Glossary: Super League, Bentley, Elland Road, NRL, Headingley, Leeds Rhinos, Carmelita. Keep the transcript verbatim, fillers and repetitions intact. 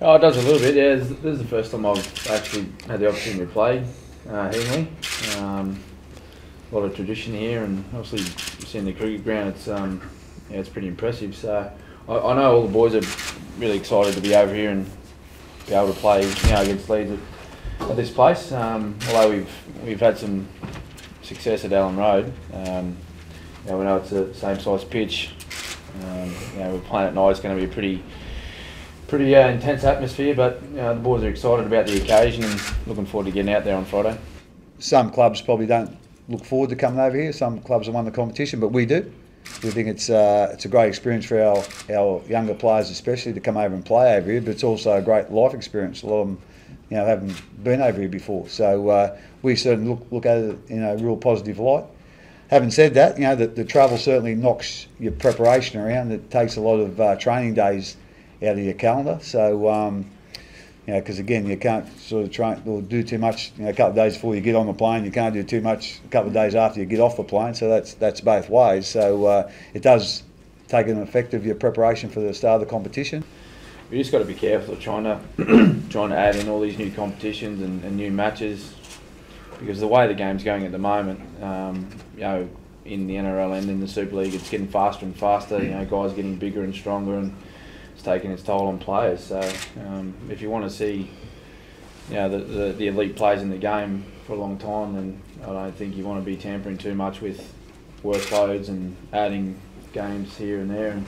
Oh, it does a little bit, yeah. This is the first time I've actually had the opportunity to play uh, Headingley. Um, a lot of tradition here, and obviously seeing the cricket ground, it's um, yeah, it's pretty impressive. So I, I know all the boys are really excited to be over here and be able to play, you know, against Leeds at, at this place. Um, although we've we've had some success at Elland Road, um, you know, we know it's the same size pitch. Um, you know, we're playing at night. It's going to be a pretty Pretty uh, intense atmosphere, but you know, the boys are excited about the occasion and looking forward to getting out there on Friday. Some clubs probably don't look forward to coming over here. Some clubs have won the competition, but we do. We think it's uh, it's a great experience for our our younger players, especially to come over and play over here. But it's also a great life experience. A lot of them, you know, haven't been over here before, so uh, we certainly look look at it in a real positive light. Having said that, you know, the, the travel certainly knocks your preparation around. It takes a lot of uh, training days out of your calendar, so um, you know, because again, you can't sort of train or do too much. You know, a couple of days before you get on the plane, you can't do too much. A couple of days after you get off the plane, so that's that's both ways. So uh, it does take an effect of your preparation for the start of the competition. We just got to be careful of trying to trying to add in all these new competitions and, and new matches, because the way the game's going at the moment, um, you know, in the N R L and in the Super League, it's getting faster and faster. You know, guys getting bigger and stronger and it's taking its toll on players, so um, if you want to see, you know, the, the, the elite players in the game for a long time, then I don't think you want to be tampering too much with workloads and adding games here and there.